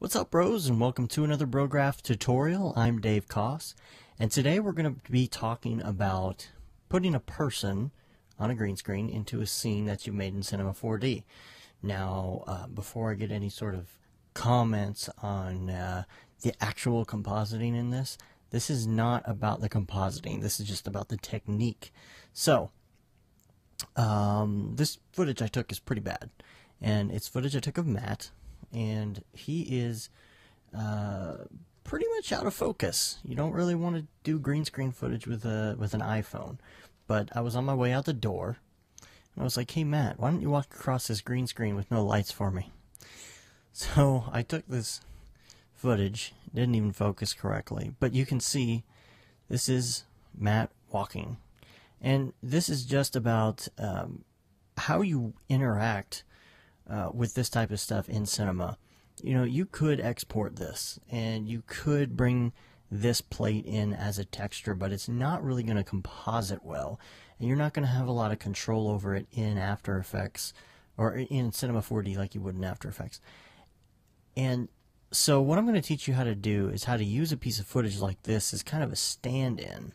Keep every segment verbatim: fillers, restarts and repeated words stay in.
What's up, bros, and welcome to another BroGraph tutorial. I'm Dave Koss, and today we're going to be talking about putting a person on a green screen into a scene that you've made in Cinema four D. Now, uh, before I get any sort of comments on uh, the actual compositing in this, this is not about the compositing. This is just about the technique. So, um, this footage I took is pretty bad, and it's footage I took of Matt. And he is uh, pretty much out of focus. You don't really want to do green screen footage with a with an iPhone. But I was on my way out the door, and I was like, "Hey Matt, why don't you walk across this green screen with no lights for me?" So I took this footage, didn't even focus correctly. But you can see this is Matt walking, and this is just about um, how you interact Uh, with this type of stuff in Cinema. You know, you could export this and you could bring this plate in as a texture, but it's not really going to composite well, and you're not going to have a lot of control over it in After Effects or in Cinema four D like you would in After Effects. And so what I'm going to teach you how to do is how to use a piece of footage like this as kind of a stand-in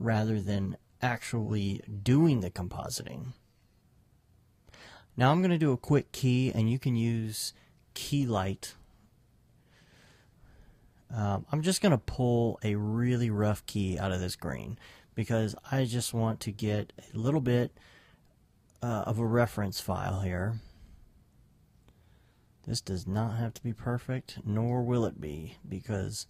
rather than actually doing the compositing. Now I'm going to do a quick key, and you can use Keylight. Um, I'm just going to pull a really rough key out of this green because I just want to get a little bit uh, of a reference file here. This does not have to be perfect, nor will it be, because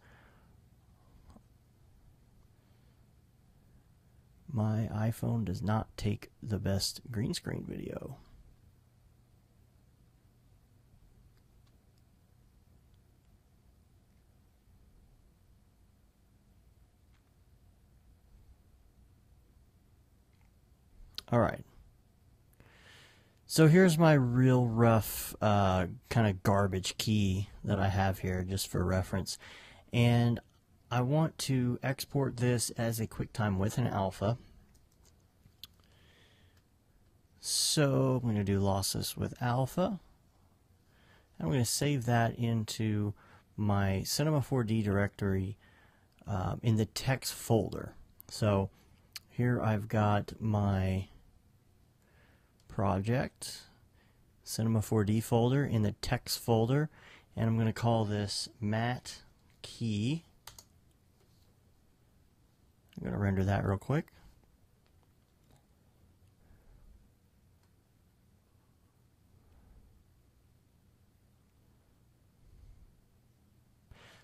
my iPhone does not take the best green screen video. Alright, so here's my real rough uh, kind of garbage key that I have here just for reference, and I want to export this as a QuickTime with an alpha. So I'm going to do lossless with alpha, and I'm going to save that into my Cinema four D directory uh, in the text folder. So here I've got my project, Cinema four D folder, in the text folder, and I'm going to call this Matt Key. I'm going to render that real quick.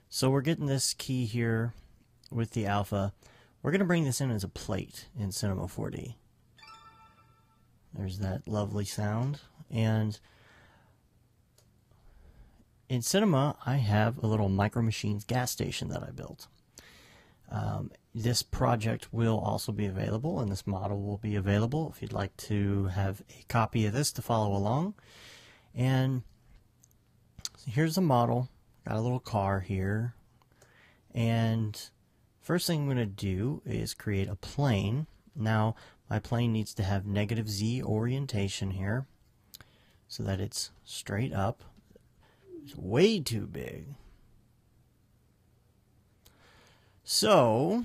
So we're getting this key here with the alpha. We're going to bring this in as a plate in Cinema four D. There's that lovely sound. And in Cinema, I have a little Micro Machines gas station that I built. Um, this project will also be available, and this model will be available if you'd like to have a copy of this to follow along. And here's the model. Got a little car here. And first thing I'm going to do is create a plane. Now, my plane needs to have negative Z orientation here so that it's straight up. It's way too big. So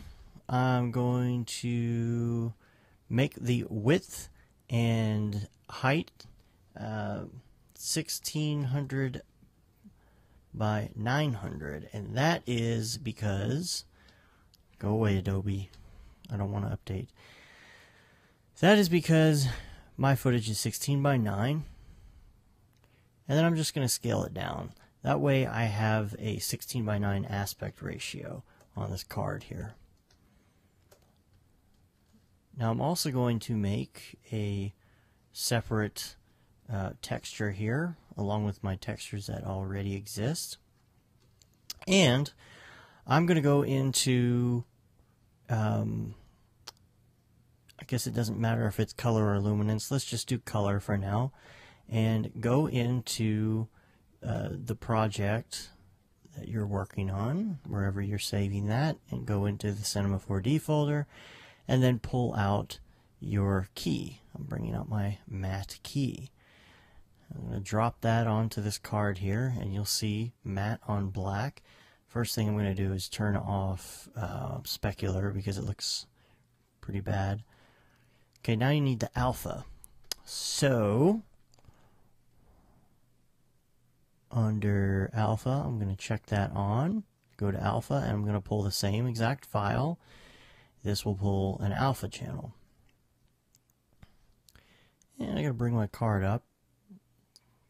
I'm going to make the width and height uh, sixteen hundred by nine hundred, and that is because, go away Adobe, I don't want to update. That is because my footage is sixteen by nine, and then I'm just going to scale it down. That way I have a sixteen by nine aspect ratio on this card here. Now I'm also going to make a separate uh, texture here along with my textures that already exist, and I'm going to go into um, I guess it doesn't matter if it's color or luminance. Let's just do color for now, and go into uh, the project that you're working on, wherever you're saving that, and go into the Cinema four D folder, and then pull out your key. I'm bringing out my Matt Key. I'm going to drop that onto this card here, and you'll see matte on black. First thing I'm going to do is turn off uh, specular because it looks pretty bad. Okay, now you need the alpha. So under alpha, I'm going to check that on. Go to alpha, and I'm going to pull the same exact file. This will pull an alpha channel. And I'm going to bring my card up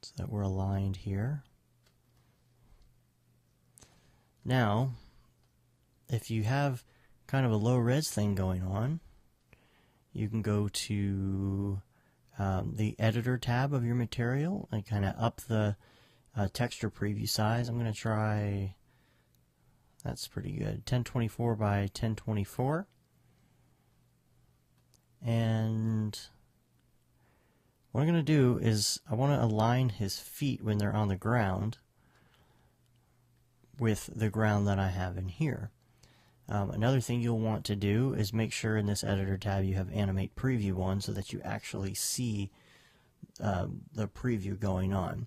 so that we're aligned here. Now, if you have kind of a low res thing going on, you can go to um, the editor tab of your material and kind of up the uh, texture preview size. I'm going to try, that's pretty good, ten twenty-four by ten twenty-four. And what I'm going to do is I want to align his feet when they're on the ground with the ground that I have in here. Um, another thing you'll want to do is make sure in this editor tab you have animate preview on so that you actually see uh, the preview going on.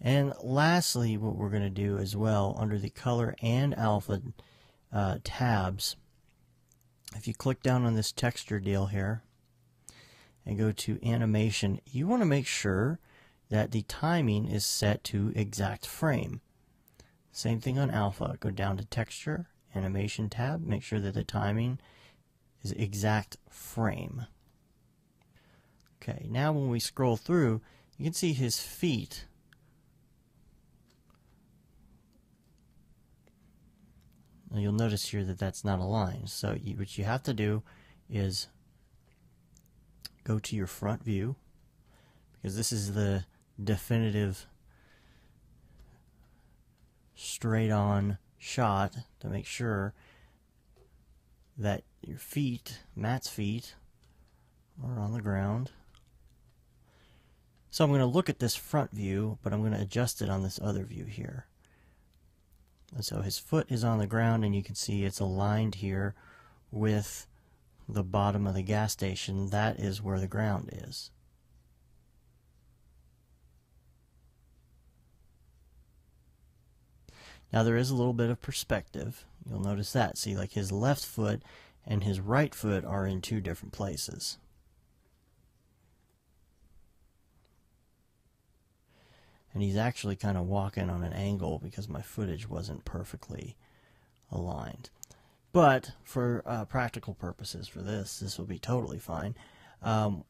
And lastly, what we're going to do as well, under the color and alpha uh, tabs, if you click down on this texture deal here and go to animation, you want to make sure that the timing is set to exact frame. Same thing on alpha. Go down to texture, animation tab, make sure that the timing is exact frame. Okay, now when we scroll through, you can see his feet. Now you'll notice here that that's not aligned. So you, what you have to do is go to your front view, because this is the definitive straight on shot to make sure that your feet, Matt's feet, are on the ground. So I'm going to look at this front view, but I'm going to adjust it on this other view here. And so his foot is on the ground, and you can see it's aligned here with the bottom of the gas station. That is where the ground is. Now there is a little bit of perspective. You'll notice that. See, like his left foot and his right foot are in two different places. And he's actually kind of walking on an angle because my footage wasn't perfectly aligned. But for uh, practical purposes for this, this will be totally fine. Um,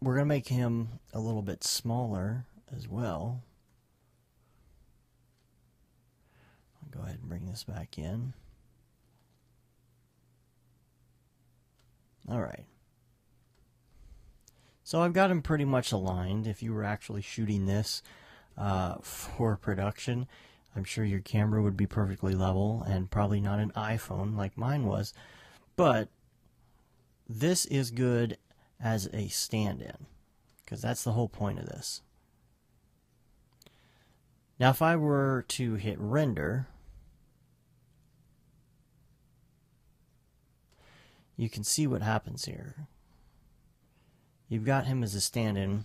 we're going to make him a little bit smaller as well. Go ahead and bring this back in. Alright. So I've got them pretty much aligned. If you were actually shooting this uh, for production, I'm sure your camera would be perfectly level and probably not an iPhone like mine was. But this is good as a stand-in, because that's the whole point of this. Now if I were to hit render, you can see what happens here. You've got him as a stand-in,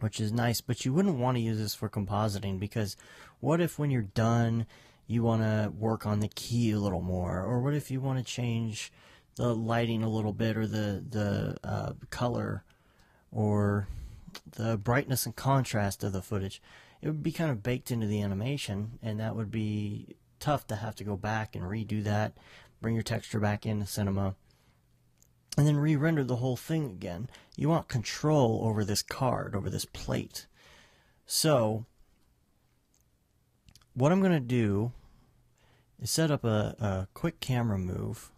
which is nice, but you wouldn't want to use this for compositing, because what if when you're done you want to work on the key a little more, or what if you want to change the lighting a little bit, or the, the uh, color, or the brightness and contrast of the footage. It would be kind of baked into the animation, and that would be tough to have to go back and redo that, bring your texture back into Cinema, and then re-render the whole thing again. You want control over this card, over this plate. So what I'm going to do is set up a, a quick camera move,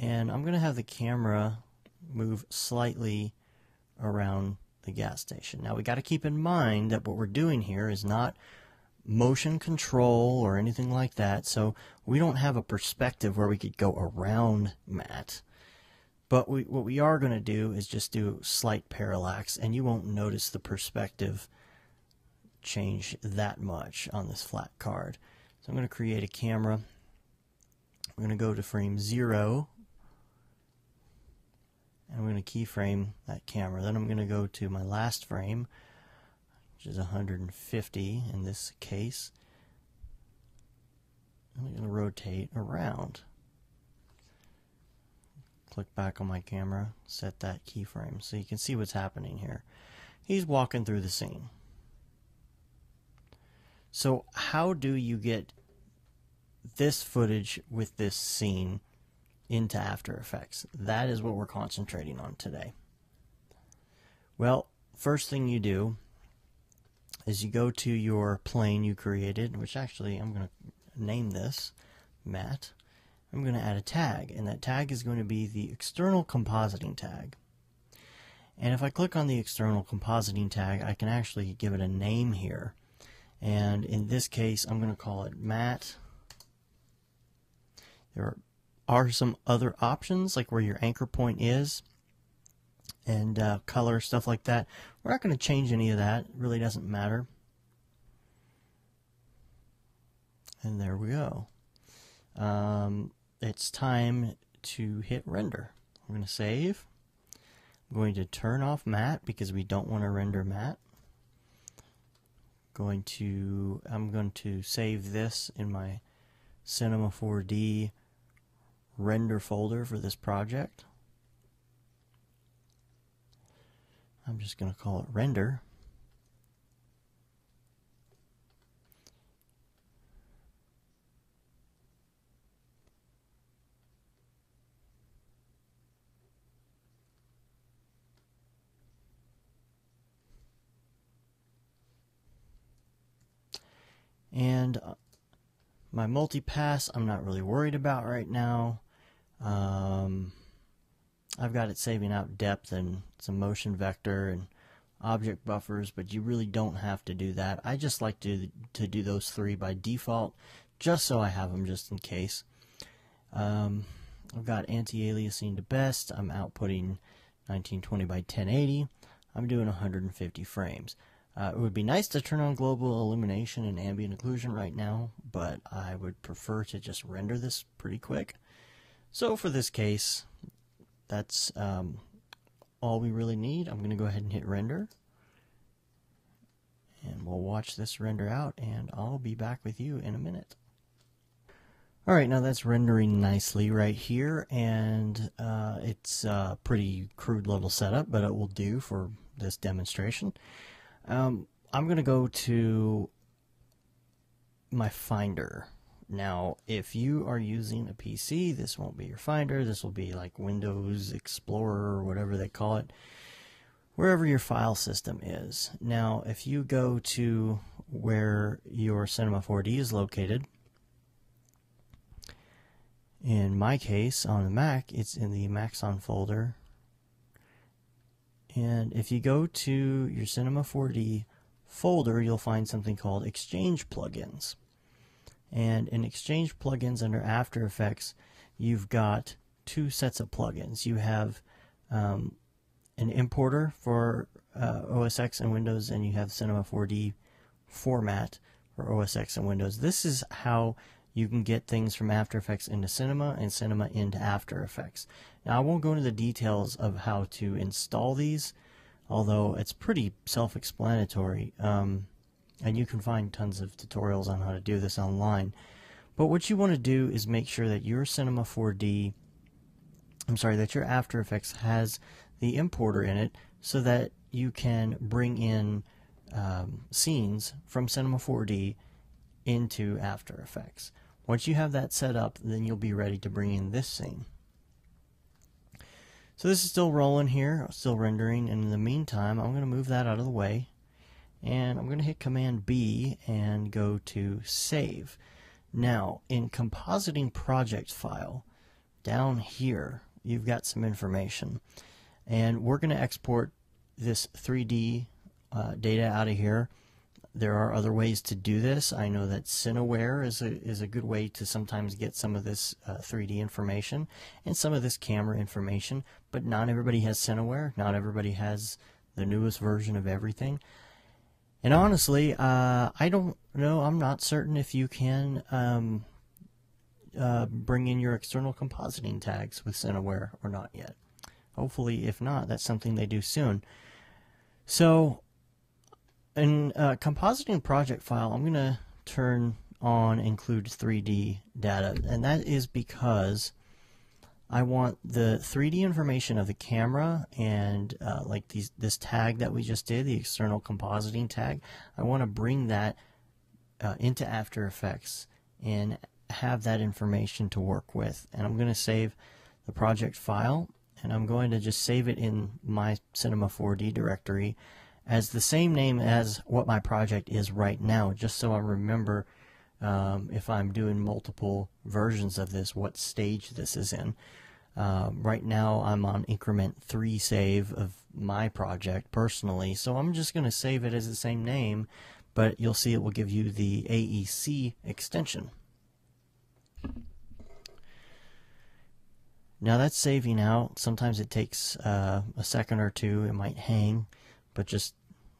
and I'm going to have the camera move slightly around the gas station. Now we got to keep in mind that what we're doing here is not motion control or anything like that, so we don't have a perspective where we could go around Matt, but we, what we are going to do is just do slight parallax, and you won't notice the perspective change that much on this flat card. So I'm going to create a camera. I'm going to go to frame zero, and I'm going to keyframe that camera. Then I'm going to go to my last frame. which is one hundred fifty in this case. I'm going to rotate around. Click back on my camera, set that keyframe so you can see what's happening here. He's walking through the scene. So how do you get this footage with this scene into After Effects? That is what we're concentrating on today. Well, first thing you do is you go to your plane you created, which actually I'm going to name this Matt. I'm going to add a tag, and that tag is going to be the external compositing tag. And if I click on the external compositing tag, I can actually give it a name here. And in this case, I'm going to call it Matt. There are some other options, like where your anchor point is, and uh, color, stuff like that. We're not going to change any of that. It really doesn't matter. And there we go. Um, it's time to hit render. I'm going to save. I'm going to turn off matte because we don't want to render matte. Going to, I'm going to save this in my Cinema four D render folder for this project. I'm just going to call it render. And my multipass, I'm not really worried about right now. Um, I've got it saving out depth and some motion vector and object buffers, but you really don't have to do that. I just like to, to do those three by default, just so I have them just in case. Um, I've got anti-aliasing to best. I'm outputting nineteen twenty by ten eighty. I'm doing one hundred fifty frames. Uh, it would be nice to turn on global illumination and ambient occlusion right now, but I would prefer to just render this pretty quick. So for this case, that's um, all we really need. I'm going to go ahead and hit render. And we'll watch this render out, and I'll be back with you in a minute. Alright, now that's rendering nicely right here, and uh, it's a pretty crude little setup, but it will do for this demonstration. Um, I'm going to go to my Finder. Now, if you are using a P C, this won't be your Finder. This will be like Windows Explorer or whatever they call it, wherever your file system is. Now, if you go to where your Cinema four D is located, in my case, on the Mac, it's in the Maxon folder. And if you go to your Cinema four D folder, you'll find something called Exchange Plugins. And in Exchange Plugins under After Effects, you've got two sets of plugins. You have um, an importer for uh, O S X and Windows, and you have Cinema four D format for O S X and Windows. This is how you can get things from After Effects into Cinema and Cinema into After Effects. Now, I won't go into the details of how to install these, although it's pretty self-explanatory, um, and you can find tons of tutorials on how to do this online. But what you want to do is make sure that your Cinema four D, I'm sorry, that your After Effects has the importer in it so that you can bring in um, scenes from Cinema four D into After Effects. Once you have that set up, then you'll be ready to bring in this scene. So this is still rolling here, still rendering, and in the meantime, I'm going to move that out of the way, and I'm going to hit Command B and go to Save. Now, in Compositing Project File, down here, you've got some information, and we're going to export this three D uh, data out of here. There are other ways to do this. I know that Cineware is a, is a good way to sometimes get some of this uh, three D information and some of this camera information, but not everybody has Cineware. Not everybody has the newest version of everything. And honestly, uh, I don't know. I'm not certain if you can um, uh, bring in your external compositing tags with Cineware or not yet. Hopefully, if not, that's something they do soon. So in uh, compositing project file, I'm going to turn on include three D data, and that is because I want the three D information of the camera and uh, like these, this tag that we just did, the external compositing tag, I want to bring that uh, into After Effects and have that information to work with. And I'm going to save the project file, and I'm going to just save it in my Cinema four D directory as the same name as what my project is right now, just so I remember Um, if I'm doing multiple versions of this, what stage this is in. Um, right now I'm on increment three save of my project personally, so I'm just going to save it as the same name, but you'll see it will give you the A E C extension. Now that's saving out. Sometimes it takes uh, a second or two, it might hang, but just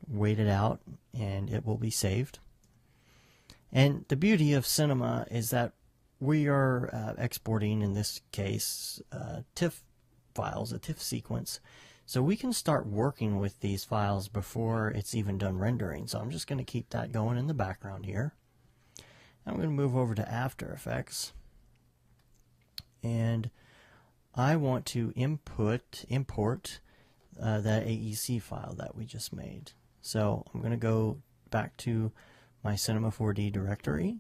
wait it out and it will be saved. And the beauty of Cinema is that we are uh, exporting, in this case, uh, TIFF files, a TIFF sequence. So we can start working with these files before it's even done rendering. So I'm just going to keep that going in the background here. I'm going to move over to After Effects. And I want to input, import uh, that A E C file that we just made. So I'm going to go back to my Cinema four D directory,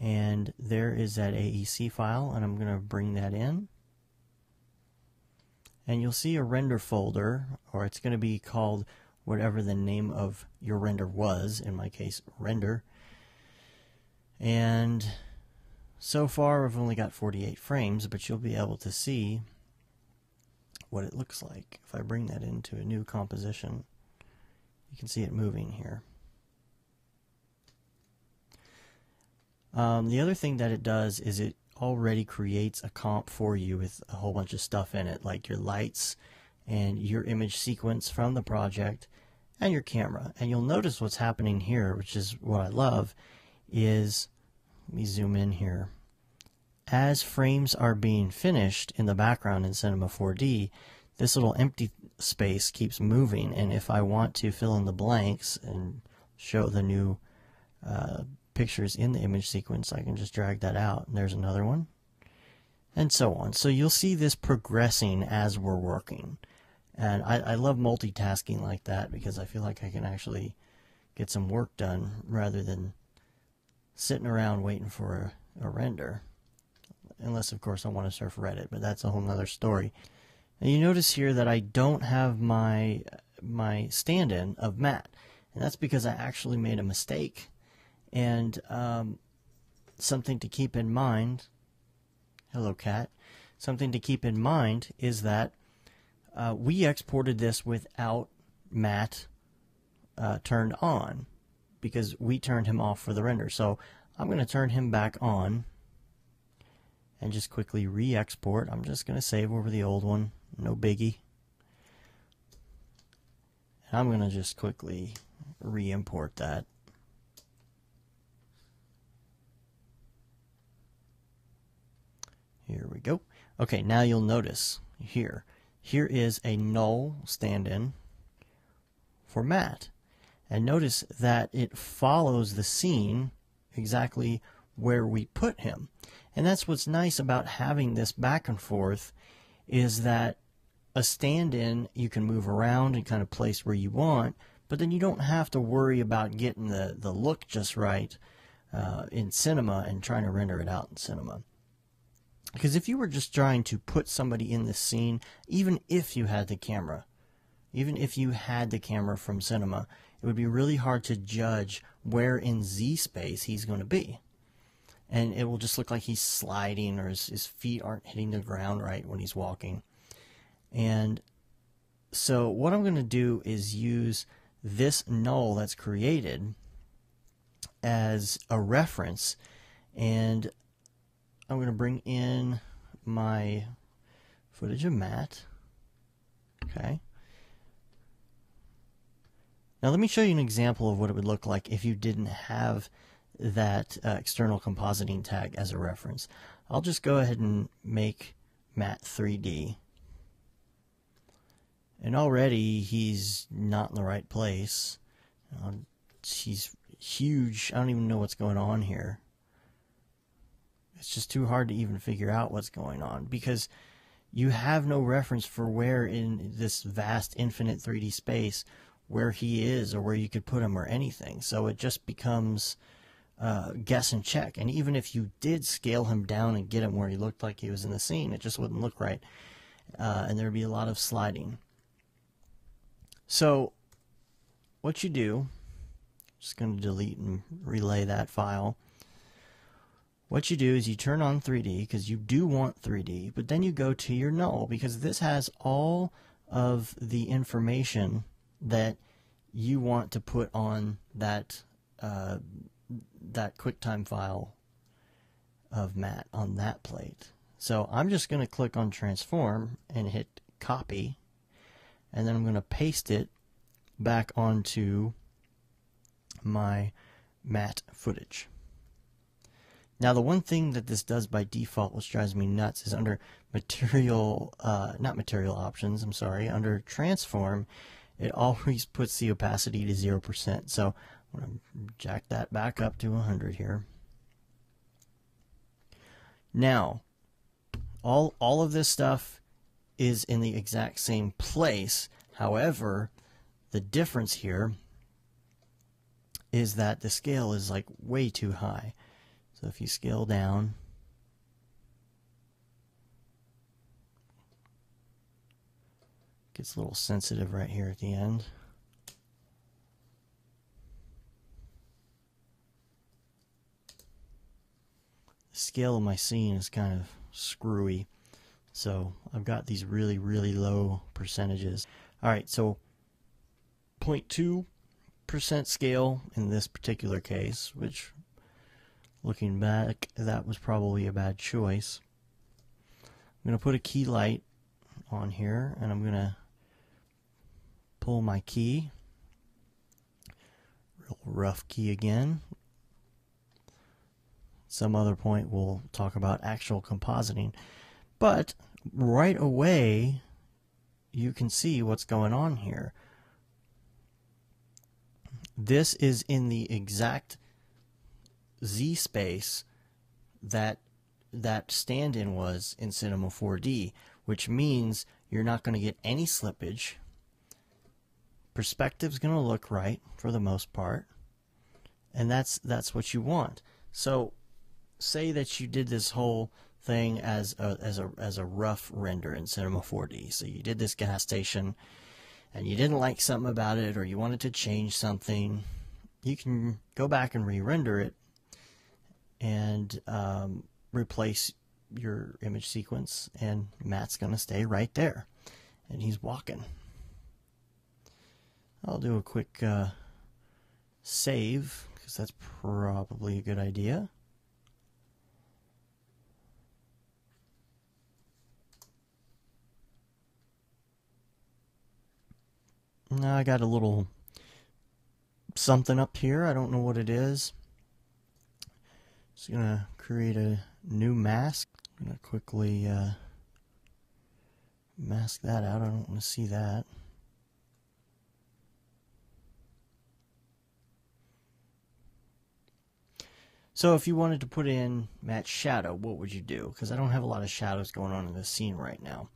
and there is that A E C file, and I'm going to bring that in, and you'll see a render folder, or it's going to be called whatever the name of your render was, in my case render. And so far I've only got forty-eight frames, but you'll be able to see what it looks like. If I bring that into a new composition, you can see it moving here. Um, the other thing that it does is it already creates a comp for you with a whole bunch of stuff in it, like your lights and your image sequence from the project and your camera. And you'll notice what's happening here, which is what I love, is, let me zoom in here. As frames are being finished in the background in Cinema four D, this little empty space keeps moving, and if I want to fill in the blanks and show the new uh, pictures in the image sequence, I can just drag that out, and there's another one, and so on. So you'll see this progressing as we're working, and I, I love multitasking like that, because I feel like I can actually get some work done rather than sitting around waiting for a, a render, unless of course I want to surf Reddit, but that's a whole nother story. And you notice here that I don't have my my stand-in of Matt, and that's because I actually made a mistake. And um, something to keep in mind, hello cat, something to keep in mind is that uh, we exported this without Matt uh, turned on, because we turned him off for the render. So I'm going to turn him back on and just quickly re-export. I'm just going to save over the old one, no biggie. And I'm going to just quickly re-import that. Here we go. Okay, now you'll notice here, here is a null stand-in for Matt. And notice that it follows the scene exactly where we put him. And that's what's nice about having this back and forth, is that a stand-in you can move around and kind of place where you want, but then you don't have to worry about getting the, the look just right uh, in Cinema and trying to render it out in Cinema. Because if you were just trying to put somebody in this scene, even if you had the camera, even if you had the camera from Cinema, it would be really hard to judge where in Z space he's going to be. And it will just look like he's sliding, or his, his feet aren't hitting the ground right when he's walking. And so what I'm going to do is use this null that's created as a reference, and I'm going to bring in my footage of Matt. Okay. Now let me show you an example of what it would look like if you didn't have that uh, external compositing tag as a reference. I'll just go ahead and make Matt three D. And already he's not in the right place. I'll he's huge. I don't even know what's going on here. It's just too hard to even figure out what's going on, because you have no reference for where in this vast infinite three D space where he is or where you could put him or anything. So it just becomes uh, guess and check. And even if you did scale him down and get him where he looked like he was in the scene, it just wouldn't look right. Uh, and there'd be a lot of sliding. So what you do, just going to delete and relay that file. What you do is you turn on three D, because you do want three D, but then you go to your null, because this has all of the information that you want to put on that uh, that QuickTime file of Matt on that plate. So I'm just going to click on transform and hit copy, and then I'm going to paste it back onto my Matt footage. Now, the one thing that this does by default, which drives me nuts, is under material, uh, not material options, I'm sorry, under transform, it always puts the opacity to zero percent. So I'm going to jack that back up to one hundred here. Now, all, all of this stuff is in the exact same place. However, the difference here is that the scale is like way too high. So if you scale down, it gets a little sensitive right here at the end. The scale of my scene is kind of screwy, so I've got these really, really low percentages. All right, so zero point two percent scale in this particular case, which, looking back, that was probably a bad choice. I'm going to put a key light on here, and I'm going to pull my key. Real rough key again. Some other point we'll talk about actual compositing. But right away, you can see what's going on here. This is in the exact Z space that that stand-in was in Cinema four D, which means you're not going to get any slippage. Perspective's going to look right for the most part, and that's that's what you want. So say that you did this whole thing as a, as a as a rough render in Cinema four D. So you did this gas station and you didn't like something about it, or you wanted to change something. You can go back and re-render it and um, replace your image sequence, and Matt's gonna stay right there, and he's walking. I'll do a quick uh, save, because that's probably a good idea. Now I got a little something up here, I don't know what it is. Just gonna create a new mask. I'm gonna quickly uh, mask that out. I don't want to see that. So if you wanted to put in Matt's shadow, what would you do? Because I don't have a lot of shadows going on in this scene right now.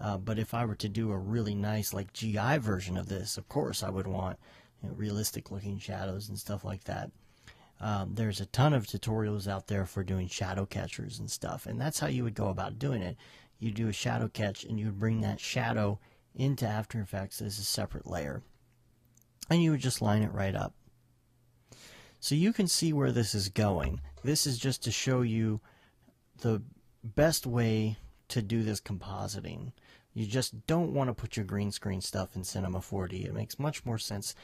Uh, but if I were to do a really nice like G I version of this, of course I would want, you know, realistic looking shadows and stuff like that. Um, there's a ton of tutorials out there for doing shadow catchers and stuff, and that's how you would go about doing it. You do a shadow catch, and you would bring that shadow into After Effects as a separate layer, and you would just line it right up. So you can see where this is going. This is just to show you the best way to do this compositing. You just don't want to put your green screen stuff in Cinema four D. It makes much more sense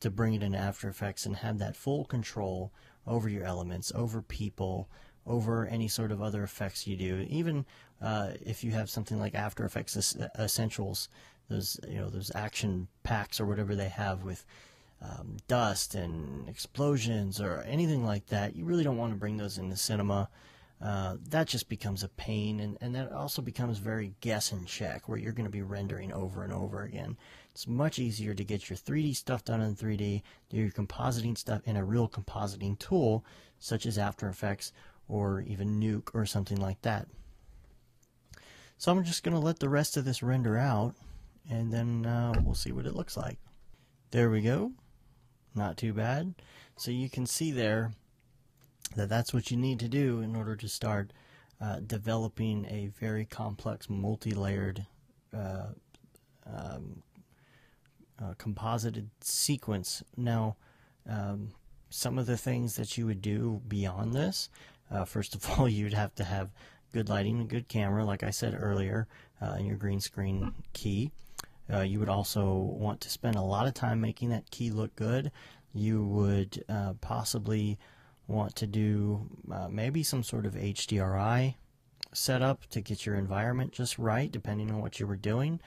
to bring it in After Effects and have that full control over your elements, over people, over any sort of other effects you do. Even uh, if you have something like After Effects Essentials, those you know those action packs or whatever they have with um, dust and explosions or anything like that, you really don't want to bring those into Cinema. Uh, that just becomes a pain, and, and that also becomes very guess and check, where you're going to be rendering over and over again. It's much easier to get your three D stuff done in three D, do your compositing stuff in a real compositing tool, such as After Effects or even Nuke or something like that. So I'm just going to let the rest of this render out, and then uh, we'll see what it looks like. There we go. Not too bad. So you can see there that that's what you need to do in order to start uh, developing a very complex, multi-layered uh, um, uh, composited sequence. Now, um, some of the things that you would do beyond this, uh, first of all, you'd have to have good lighting and good camera, like I said earlier, uh, and your green screen key. Uh, you would also want to spend a lot of time making that key look good. You would uh, possibly want to do uh, maybe some sort of H D R I setup to get your environment just right, depending on what you were doing.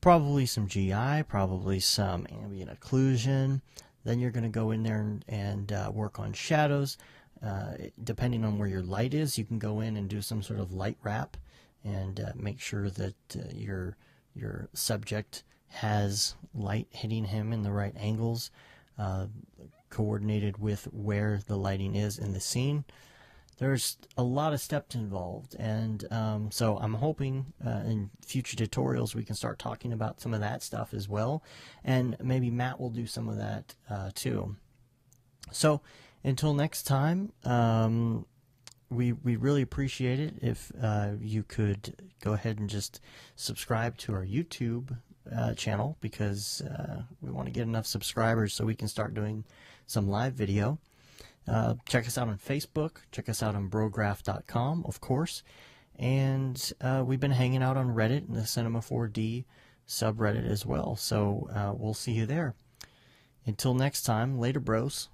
Probably some G I, probably some ambient occlusion. Then you're going to go in there and, and uh, work on shadows. Uh, depending on where your light is, you can go in and do some sort of light wrap and uh, make sure that uh, your your subject has light hitting him in the right angles, Uh, coordinated with where the lighting is in the scene. There's a lot of steps involved, and um, so I'm hoping uh, in future tutorials we can start talking about some of that stuff as well, and maybe Matt will do some of that uh, too. So until next time, um, we, we really appreciate it if uh, you could go ahead and just subscribe to our YouTube Uh, channel, because uh, we want to get enough subscribers so we can start doing some live video. Uh, check us out on Facebook, check us out on BroGraph dot com, of course, and uh, we've been hanging out on Reddit and the Cinema four D subreddit as well, so uh, we'll see you there. Until next time, later bros.